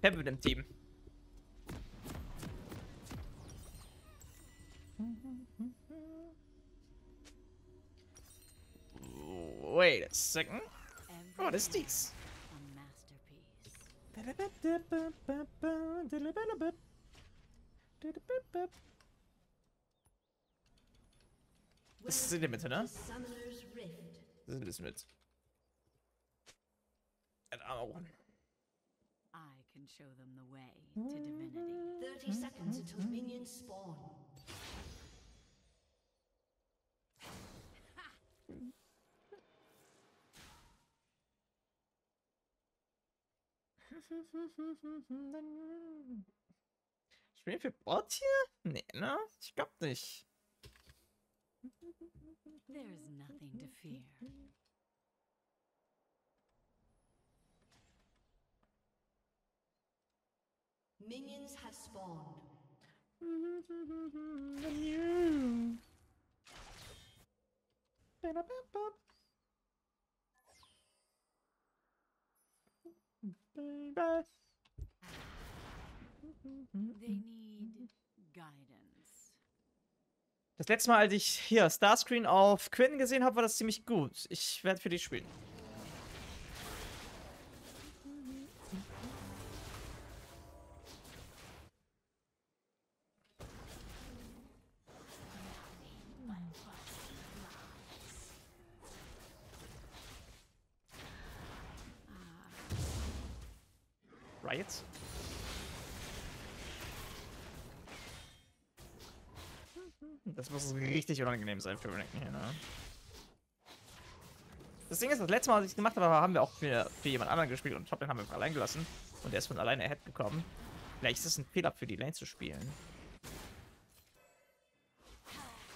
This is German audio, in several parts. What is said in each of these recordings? Pep mit dem Team. Wait a second. What is this? Das sind die mit, ne? Das sind das mit. An Arm. I can show them the way to divinity. 30 seconds until minions spawn. Spielen für Bot hier? Nee, ne? Ich glaub nicht. There is nothing to fear. Minions have spawned. They need guidance. Das letzte Mal, als ich hier Starscreen auf Quinn gesehen habe, war das ziemlich gut. Ich werde für die spielen. Riots? Das muss richtig unangenehm sein für Renekton hier, ne? Das Ding ist, das letzte Mal, als ich es gemacht habe, haben wir auch für jemand anderen gespielt und Top Lane haben wir allein gelassen. Und er ist von alleine ahead gekommen. Vielleicht ist es ein Fehler für die Lane zu spielen.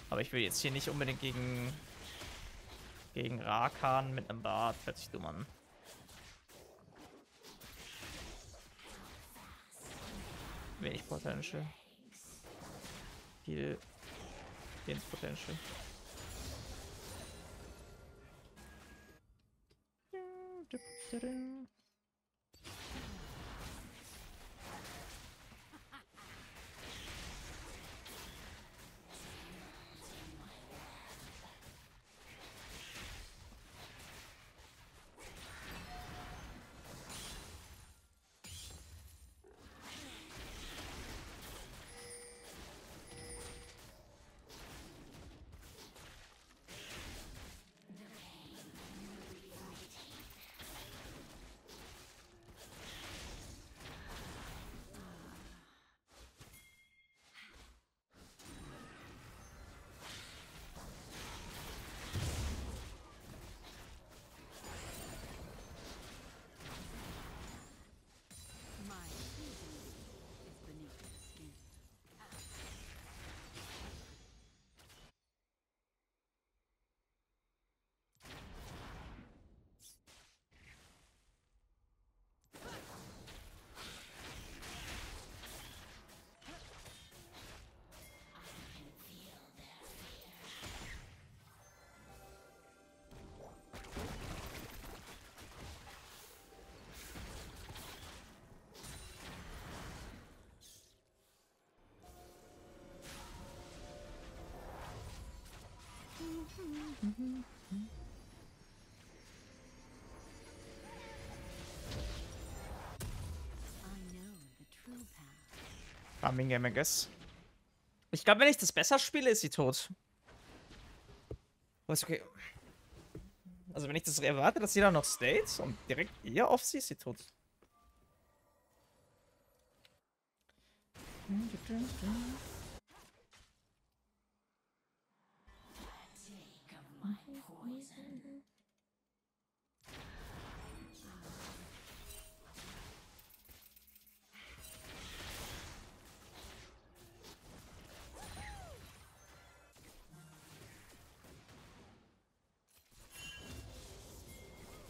Aber ich will jetzt hier nicht unbedingt gegen Rakan mit einem Bart plötzlich dummern. Wenig Potential. Viel wenig Potential. Farming, I guess. Ich glaube, wenn ich das besser spiele, ist sie tot. Was okay. Also wenn ich das erwarte, dass jeder noch stayt und direkt ihr auf sie, ist sie tot.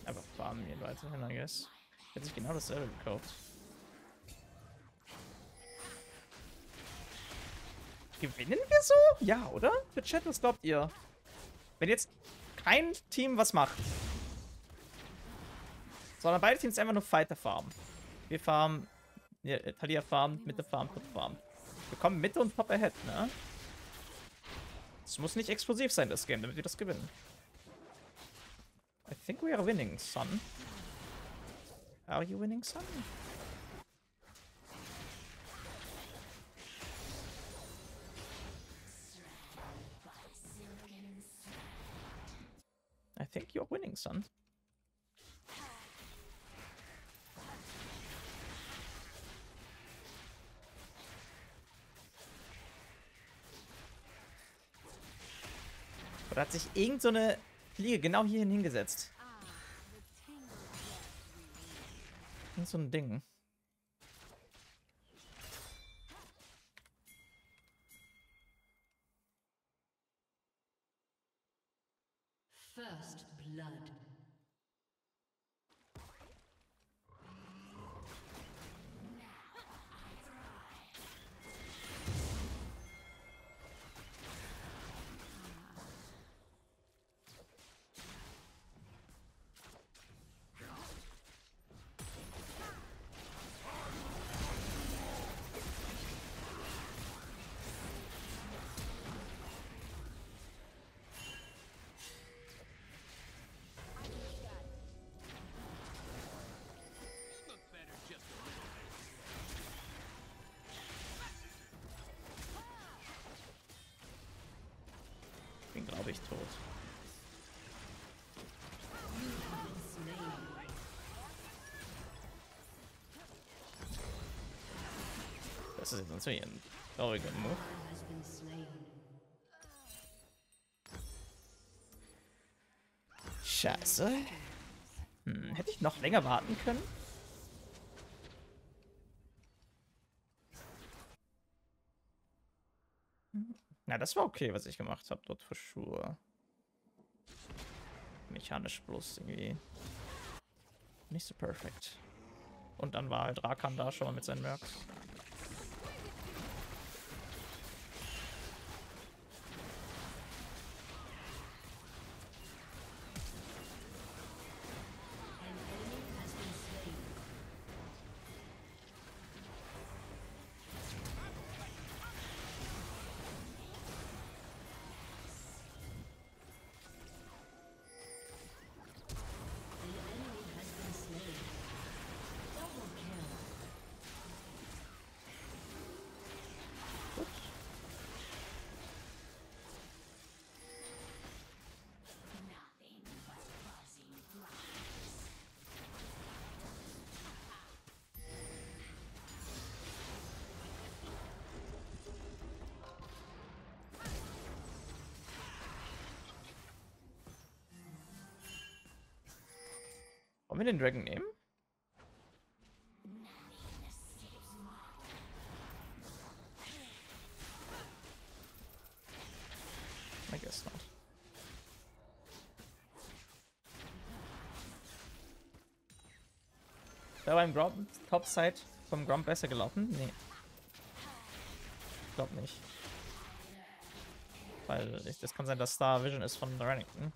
Aber farmen wir weiterhin, I guess. Hätte ich genau dasselbe gekauft. Gewinnen wir so? Ja, oder? Für Chat, was glaubt ihr? Wenn jetzt kein Team was macht, Sondern beide Teams einfach nur Fighter farmen. Wir farmen. Ja, Talia farmt, Mitte farmt, Top farmt. Wir kommen Mitte und Top ahead, ne? Es muss nicht explosiv sein, das Game, damit wir das gewinnen. I think we are winning, son. Are you winning, son? I think you're winning, son. Oder hat sich irgend so eine Fliege genau hierhin hingesetzt? Irgend so ein Ding. First blood. Glaube ich tot. Das ist jetzt natürlich ein trauriger Move. Scheiße. Hätte ich noch länger warten können? Na, das war okay, was ich gemacht habe dort für Schuhe. Mechanisch bloß irgendwie nicht so perfekt. Und dann war halt Rakan da schon mal mit seinen Merks. Wollen wir den Dragon nehmen? I guess not. Wäre beim Gromp Topside vom Gromp besser gelaufen? Nee. Ich glaube nicht. Weil es kann sein, dass Star Vision ist von Renekton.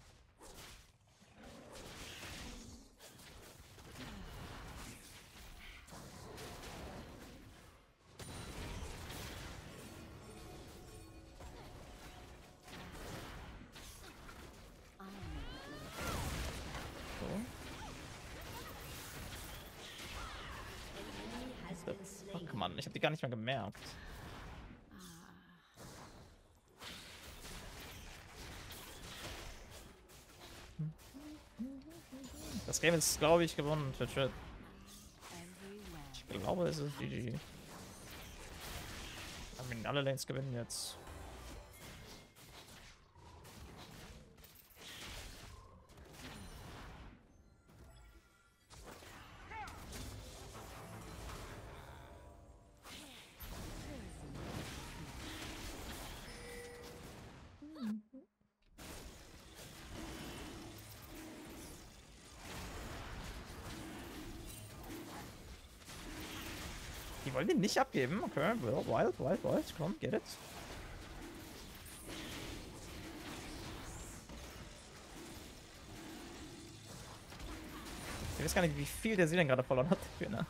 Mann, ich habe die gar nicht mehr gemerkt. Das Game ist, glaube ich, gewonnen, Twitch. Ich glaube, es ist GG. I mean, alle Lanes gewinnen jetzt. Die wollen den nicht abgeben. Okay, wild, wild, wild. Komm, get it. Ich weiß gar nicht, wie viel der sie denn gerade verloren hat dafür, ne?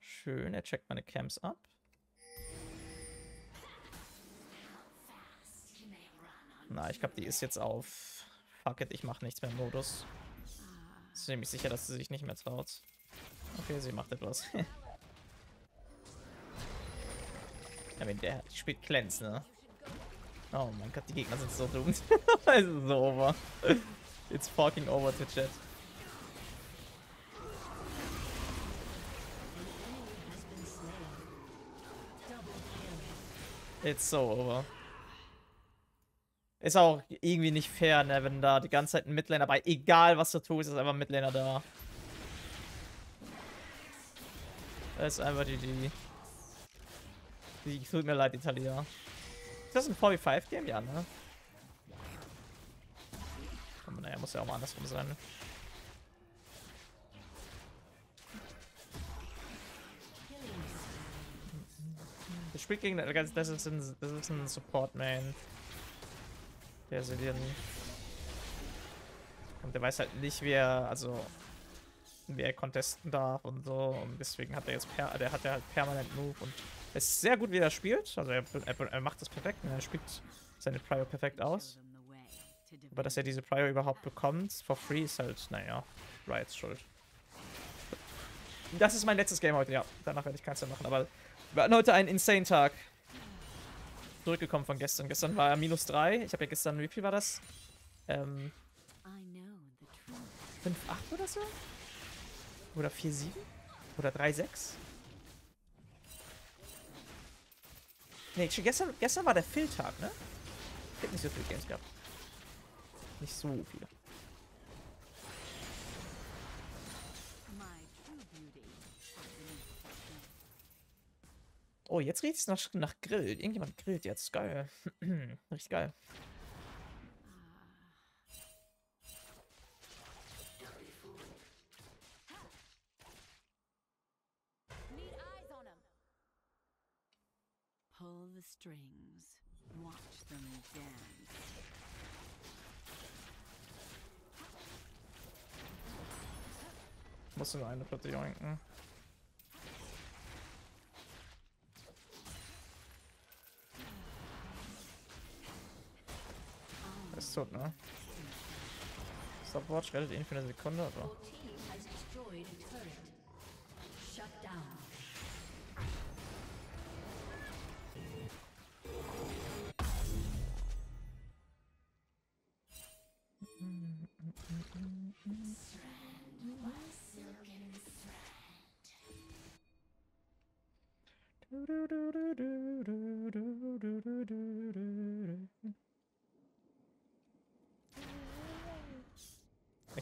Schön, er checkt meine Camps ab. Na, ich glaube, die ist jetzt auf Fuck it, ich mache nichts mehr im Modus. Ist ziemlich sicher, dass sie sich nicht mehr traut. Okay, sie macht etwas. Ja, wenn der spielt Cleanse, ne? Oh mein Gott, die Gegner sind so dumm. Also so over. It's fucking over, Twitch-Chat. It's so over. Ist auch irgendwie nicht fair, ne, wenn da die ganze Zeit ein Midlaner bei, egal was du tust, ist einfach ein Midlaner da. Das ist einfach die tut mir leid, Italia. Ist das ein 4v5-Game? Ja, ne? Aber naja, muss ja auch mal andersrum sein. Das spielt gegen das ist ein Support-Man. Der Silian. Und der weiß halt nicht, wer contesten darf und so. Und deswegen hat er jetzt halt permanent Move. Und es ist sehr gut, wie er spielt. Also er macht das perfekt und er spielt seine Prio perfekt aus. Aber dass er diese Prio überhaupt bekommt, for free, ist halt, naja, Riots Schuld. Das ist mein letztes Game heute, ja. Danach werde ich keins mehr machen. Aber wir hatten heute einen insane Tag. Zurückgekommen von gestern. Gestern war er -3. Ich habe ja gestern, wie viel war das? 5,8 oder so? Oder 4,7? Oder 3,6? Ne, gestern war der Fill-Tag, ne? Ich hätte nicht so viele Games gehabt. Nicht so viele. Oh, jetzt riecht es nach Grill. Irgendjemand grillt jetzt. Geil. Riecht geil. Pull the strings. Watch them dance. Muss nur eine Platte joinken. Ist tot, ne? Support rettet ihn für eine Sekunde, aber.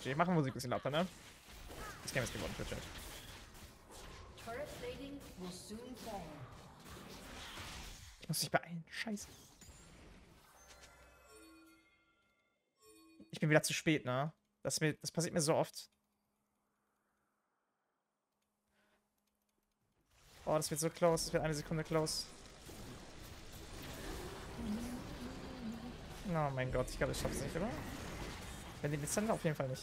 Ich mache Musik ein bisschen lauter, ne? Das Game ist geworden, Twitch. Muss ich beeilen. Scheiße. Ich bin wieder zu spät, ne? Das passiert mir so oft. Oh, das wird so close. Das wird eine Sekunde close. Oh mein Gott, ich glaube, ich schaff's nicht, oder? Wenn die Distanz auf jeden Fall nicht.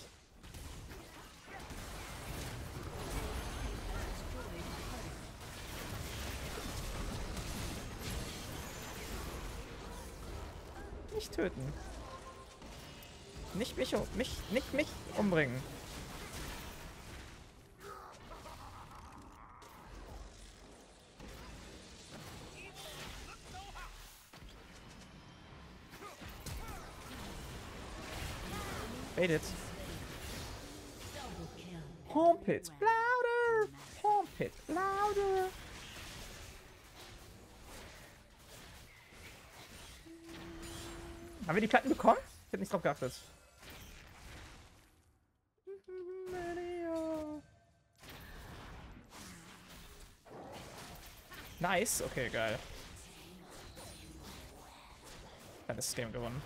Nicht töten. Nicht mich umbringen. Pump it louder! Pump it louder! Haben wir die Platten bekommen? Ich hätte nicht drauf geachtet. Nice, okay, geil. Dann ist das Game gewonnen.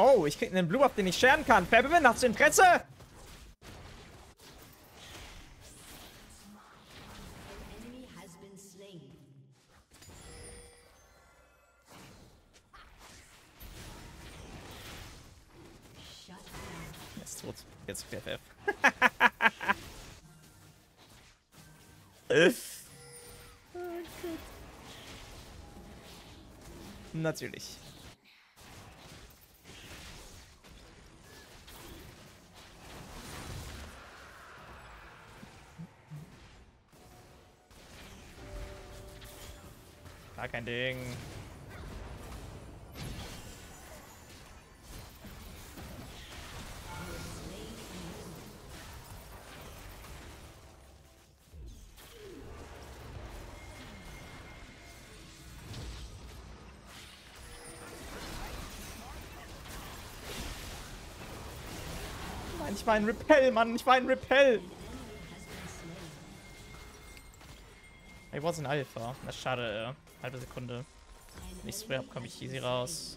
Oh, ich krieg einen Blue-Up, den ich scheren kann. Peppermint, hast du Interesse? Jetzt tut's. Jetzt FF. Oh, natürlich. Gar kein Ding. Ich war ein Repel, Mann. Ich war ein Repel. Ich war ein Alpha. Na, schade. Halbe Sekunde. Wenn ich Spray habe, komme ich easy raus.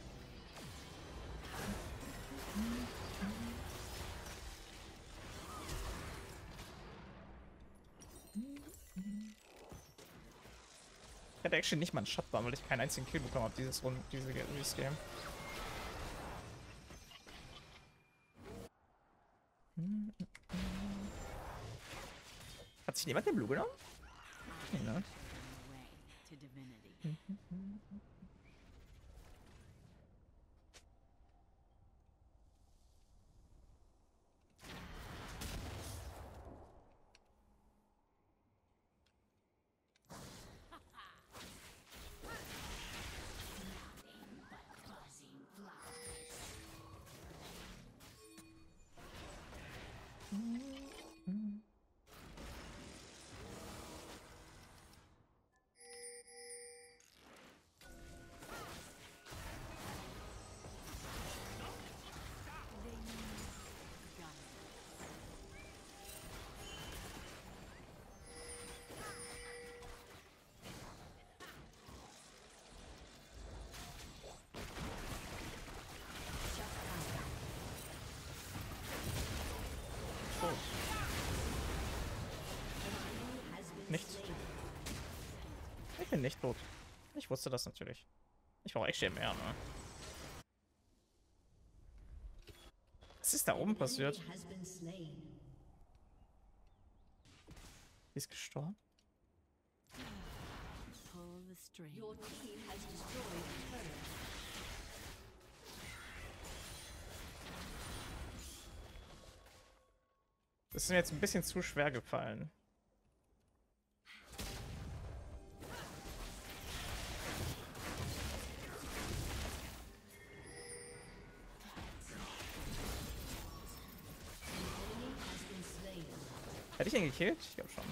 Ich hatte actually nicht mal einen Shotdown, weil ich keinen einzigen Kill bekommen habe, dieses Game. Hat sich jemand den Blue genommen? Nein. Nichts. Ich bin nicht tot. Ich wusste das natürlich. Ich brauche echt mehr, ne? Was ist da oben passiert? Die ist gestorben. Das ist mir jetzt ein bisschen zu schwer gefallen. Hätte ich ihn gekillt? Ich glaube schon.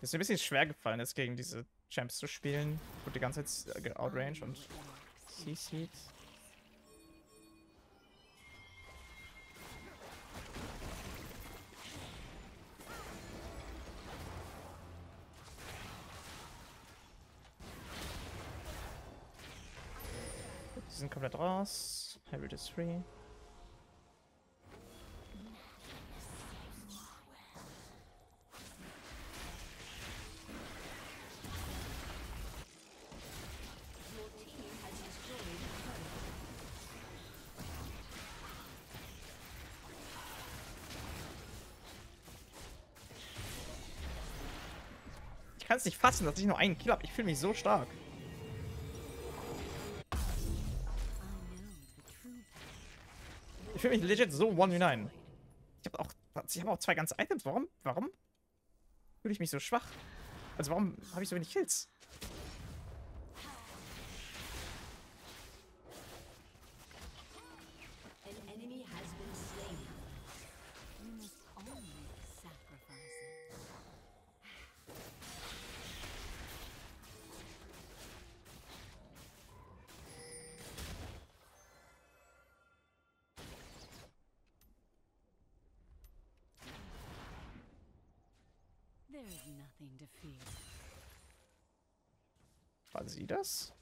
Ist mir ein bisschen schwer gefallen, jetzt gegen diese Champs zu spielen. Gut, die ganze Zeit Outrange und CC'd. Die sind komplett raus. Hybrid is free. Ich kann es nicht fassen, dass ich nur einen Kill habe. Ich fühle mich so stark. Ich fühle mich legit so 1v9. Ich hab auch zwei ganze Items. Warum fühle ich mich so schwach? Also warum habe ich so wenig Kills? There it is. War sie das?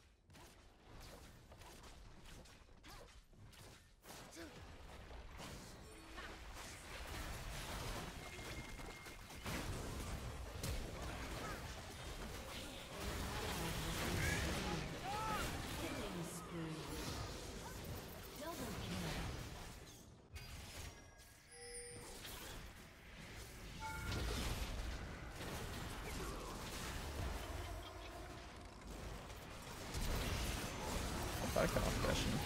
Ich kann auch crashen.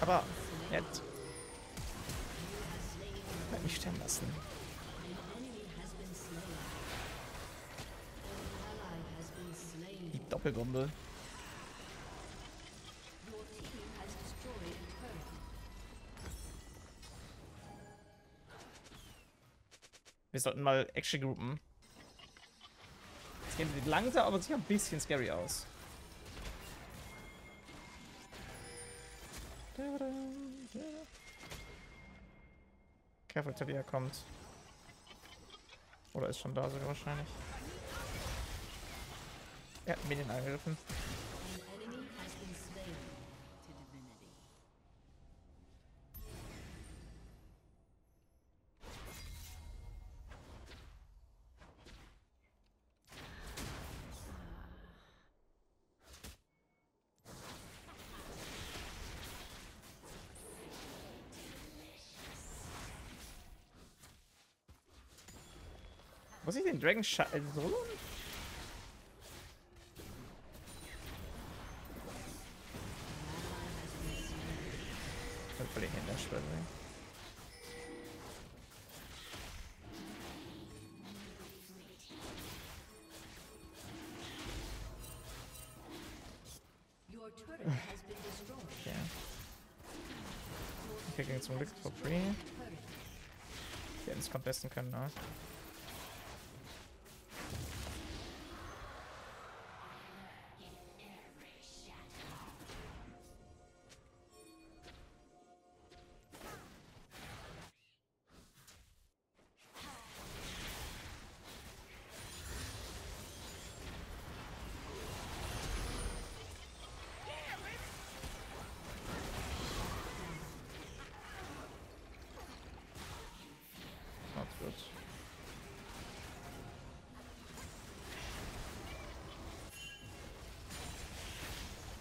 Aber jetzt. Hat mich sterben lassen. Die Doppelbombe. Wir sollten mal Action groupen. Es geht langsam, aber sicher ein bisschen scary aus. Careful, Tavia kommt. Oder ist schon da sogar wahrscheinlich. Er hat mir den angegriffen. Muss ich den Dragon so? Ich kann voll den Händler schwören. Okay. Okay, ging zum Glück for free. Wir hätten es contesten können, ne?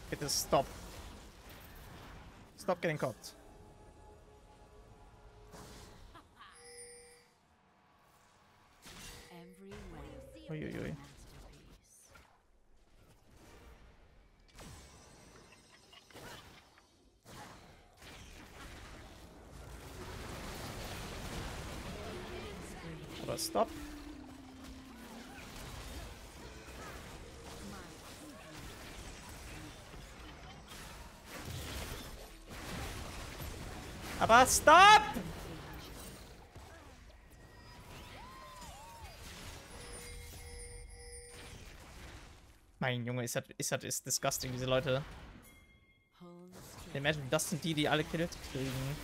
Bitte stop. Stop getting caught. Uiuiui. Oder stop. Aber stop! Mein Junge, ist das disgusting, diese Leute. Imagine, das sind die alle killt kriegen.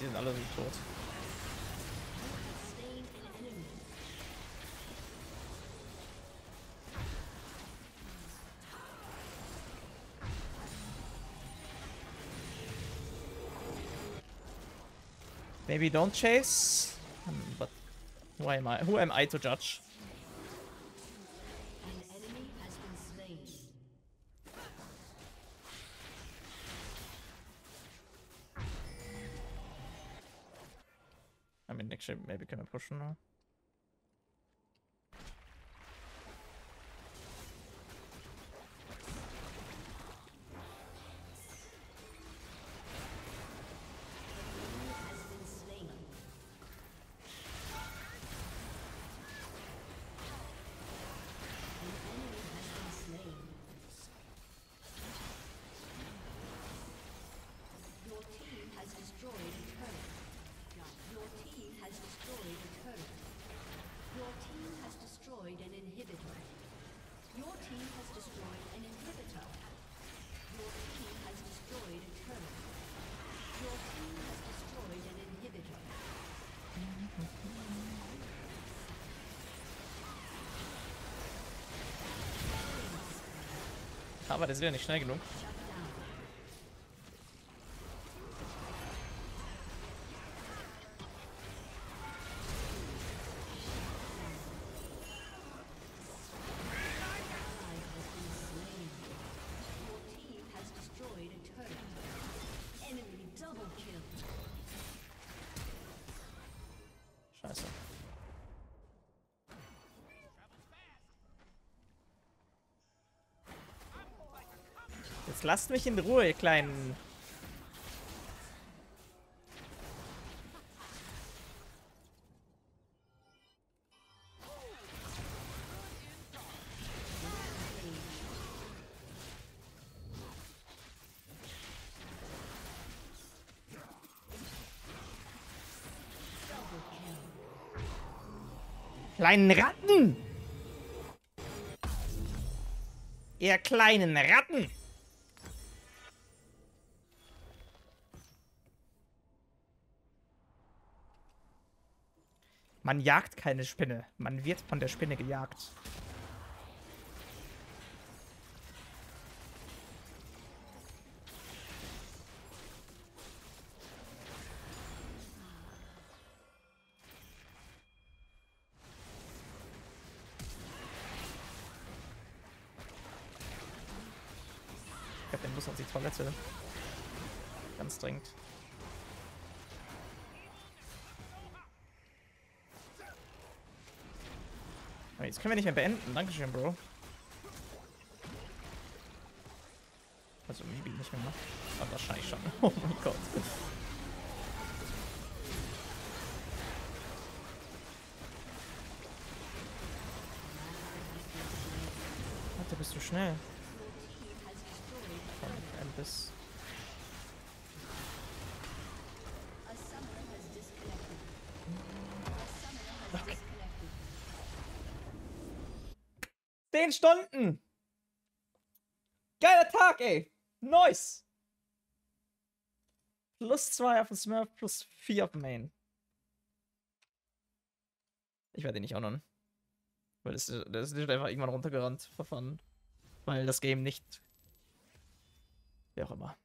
Die sind alle so tot. Maybe don't chase, but why am I? Who am I to judge? I mean, next shape maybe can I push now? Aber das ist ja nicht schnell genug. Scheiße. Jetzt lasst mich in Ruhe, ihr kleinen... Kleinen Ratten! Ihr kleinen Ratten! Man jagt keine Spinne. Man wird von der Spinne gejagt. Ich glaube, der muss auf die Toilette. Ganz dringend. Jetzt können wir nicht mehr beenden. Dankeschön, Bro. Also, maybe nicht mehr. Aber wahrscheinlich schon. Oh mein Gott. Alter, bist du schnell. Komm, ein bisschen. Okay. 10 Stunden! Geiler Tag, ey! Nice! Plus 2 auf den Smurf, plus 4 auf den Main. Ich werde ihn nicht honoren. Weil das ist einfach irgendwann runtergerannt, verfahren. Weil das Game nicht... Wie auch immer.